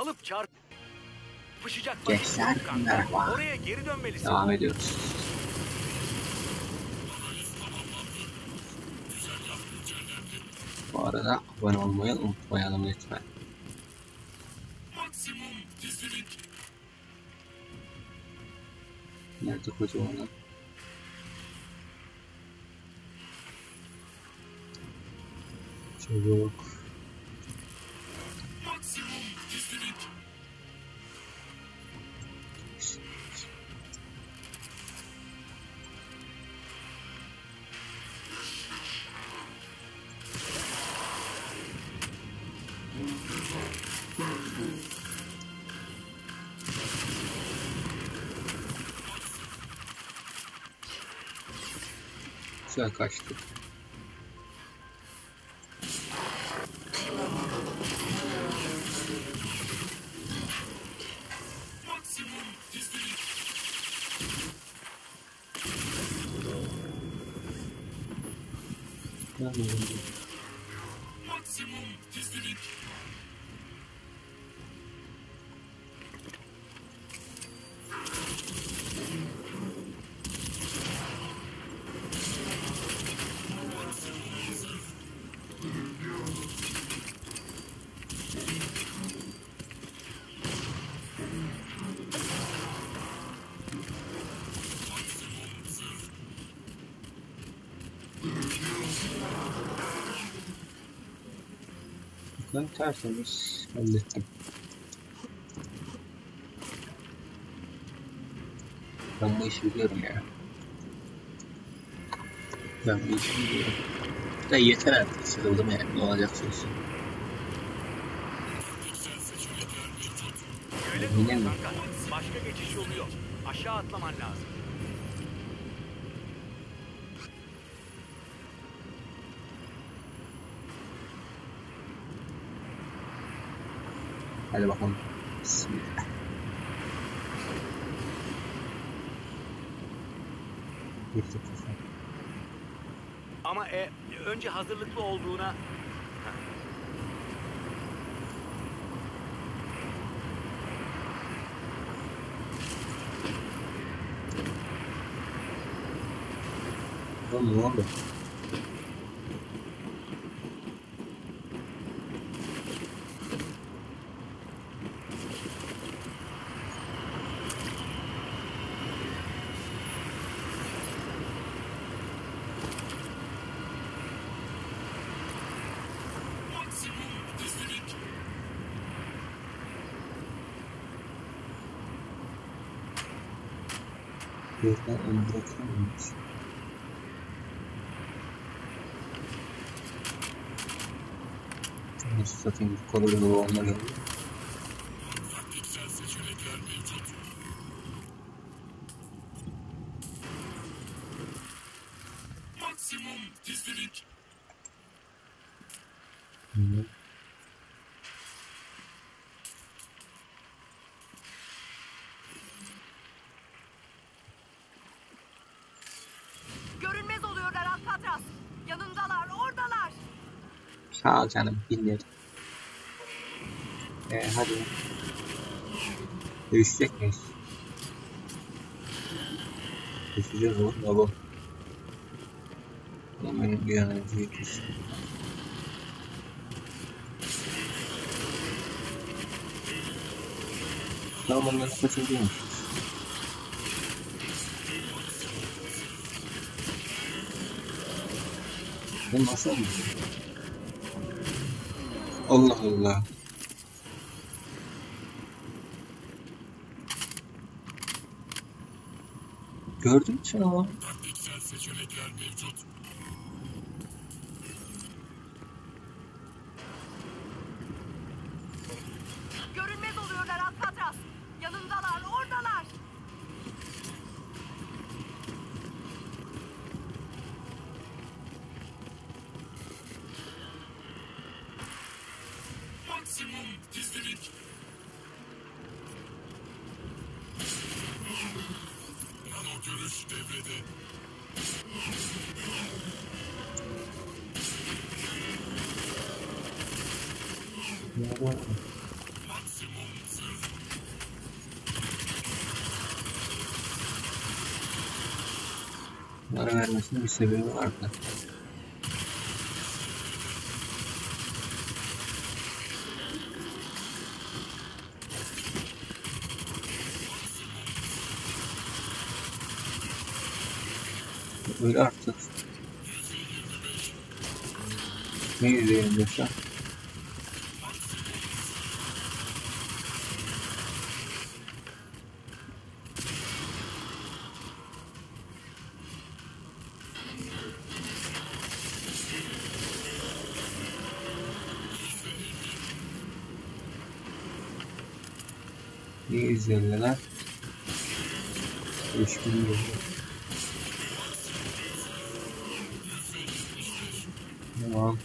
alıp çarpışacak. Gençler, merhaba. Oraya geri dönmelisin. Devam ediyoruz. Bu arada abone olmayı unutmayalım lütfen. Maksimum gizlilik. Nerede koca olan? Çocuk. Maksimum gizlilik. Güzel kaçtı. Maksimum gizlilik. Ben tertemiz hallettim. Ben bu işi biliyorum ya. Ben bu işi biliyorum. Da yeter artık, sıkıldım yani, ne olacaksınız? Öyle mi? Başka geçiş yolu yok. Aşağı atlaman lazım. Hadi bakalım. Bismillah. Ama önce hazırlıklı olduğuna... Ne oldu? Burada onu bırakamıyoruz. Nasıl satayım, bu kadar dolu olma geldi. Maksimum gizlilik. Sağ ol canım, dinledim. Hadi. Dövüşecek miyiz? Dövüşeceğiz oğlum, baba. Oğlum benim bir an önce yıkıyorsun. Tamam, onları kaçırıyormuşuz. Bu nasıl olmuş? Allah Allah. Gördün mü sen ama? Taktiksel seçenekler mevcut. Görünmez oluyorlar Alcatraz. Yanındalar, oradalar. Maksimum gizlilik. Nano görüş devrede. Maksimum Bunlara vermesinin bir sebebi vardı. Böyle arttı. Ne yüzeyim yoksa? Ne izleyimler? 3000 oldu. Tamam.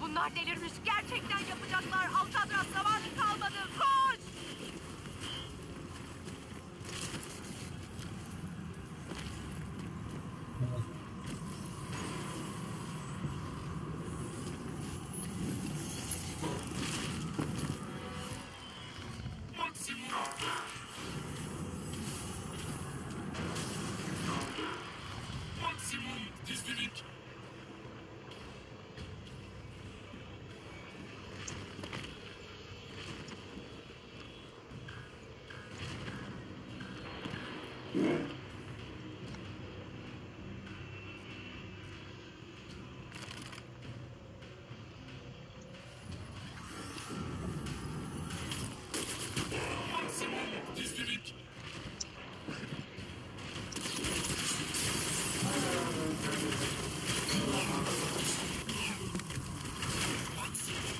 Bunlar delirmiş. Gerçekten yapacaklar. Alcatraz zamanı kalmadı. Koş!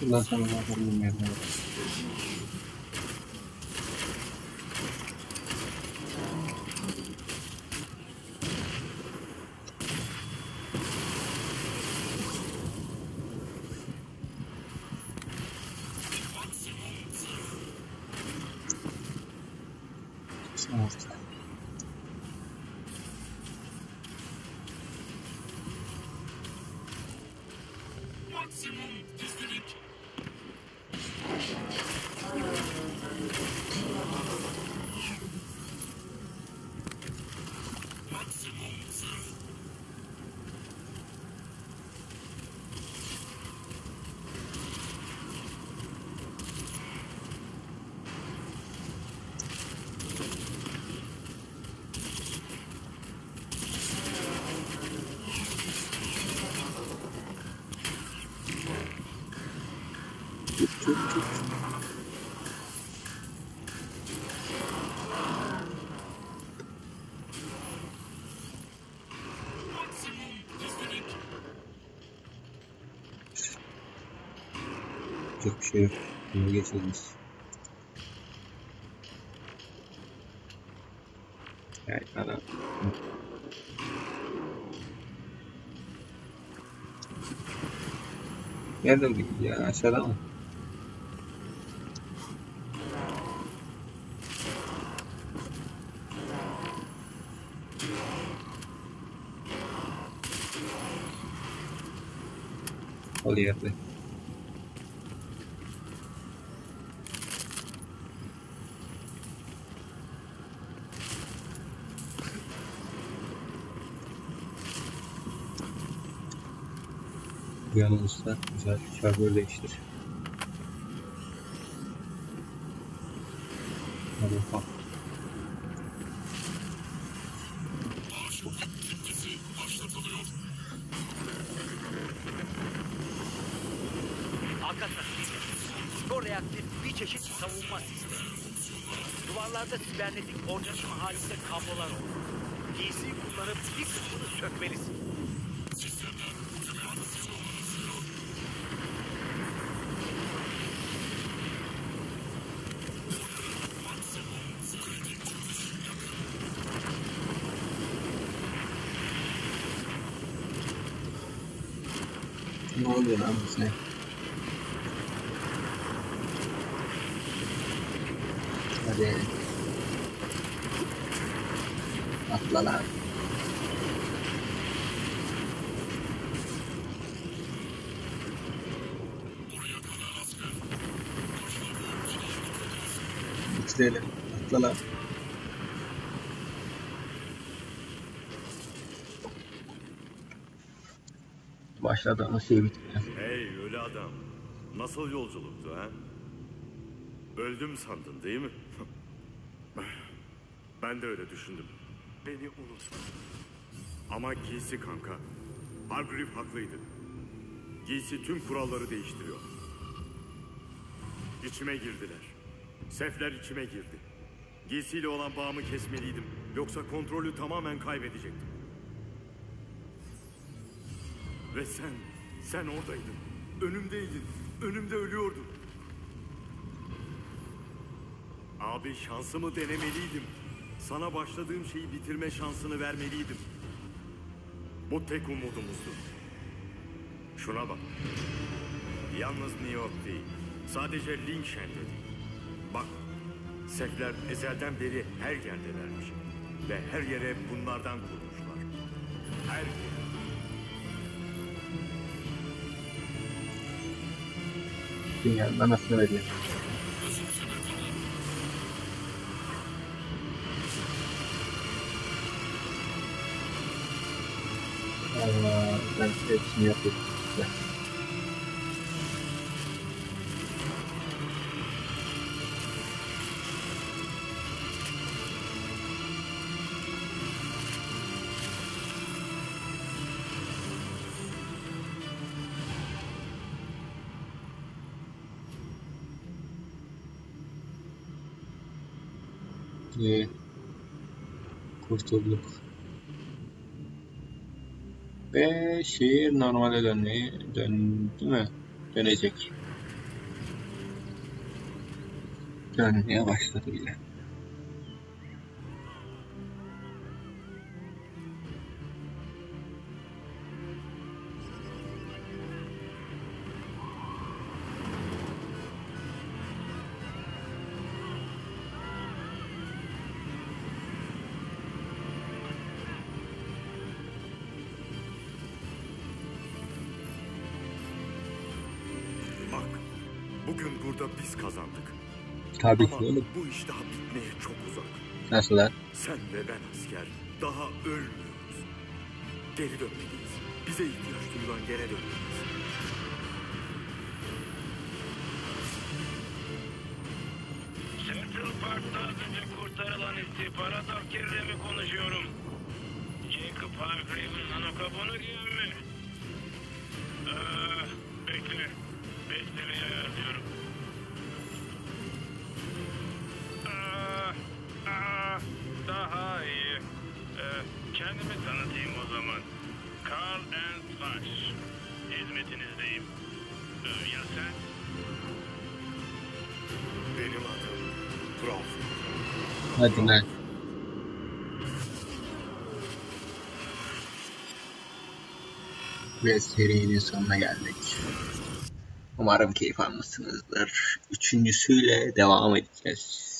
Bundan sonra bakalım yerine. Çok bir şey yok. Bunu geçeceğiz. Evet adam. Nereden gitti ya? Aşağıda mı? Oluyorduk. Yanımızda güzel şarjör değiştir. Hadi bakalım. Alcatraz skor reaktif bir çeşit savunma sistemi. Duvarlarda sibernetik ortaşma halinde kablolar olur. Giysiyi kullanıp bir kısmını sökmelisin. Sistemler hükümet Ne oluyor lan bize? Hadi. Atla lan. İçleyelim. Atla lan. Başladı ama şey bitmiyor. Hey öyle adam. Nasıl yolculuktu ha? Öldüm sandın değil mi? Ben de öyle düşündüm. Beni unutma. Ama Giysi kanka. Hargreave haklıydı. Giysi tüm kuralları değiştiriyor. İçime girdiler. Sefler içime girdi. Giysiyle olan bağımı kesmeliydim. Yoksa kontrolü tamamen kaybedecektim. Ve sen oradaydın. Önümdeydin. Önümde ölüyordun. Abi şansımı denemeliydim. Sana başladığım şeyi bitirme şansını vermeliydim. Bu tek umudumuzdu. Şuna bak. Yalnız New York değil. Sadece Lincoln dedi. Bak. Sefler ezelden beri her yerdelermiş. Ve her yere bunlardan kurmuşlar. Her yere. Dünyanın anasını veriyor. Ama ben hepsini yapayım. Kurtulduk. Ve şehir normale döndü mü? Dönecek. Dönmeye başladı bile. Tabii ki. Ama bu iş daha bitmeye çok uzak. Nasıl lan? Sen ve ben asker daha ölmüyoruz. Geri dönmeliyiz. Bize ihtiyaç duyulan yere dönmeliyiz. Central Park'ta az önce kurtarılan istihbarat askerle mi konuşuyorum? Jacob Hargreaves'in anakabonu giyen mi? Bekle. Beklemeye yazıyorum. Daha iyi. Kendimi tanıtayım o zaman. Carl and Flash. Hizmetinizdeyim. Ya sen? Benim adım Prof. Hadi lan. Ve serinin sonuna geldik. Umarım keyif almışsınızdır. Üçüncüsüyle devam edeceğiz.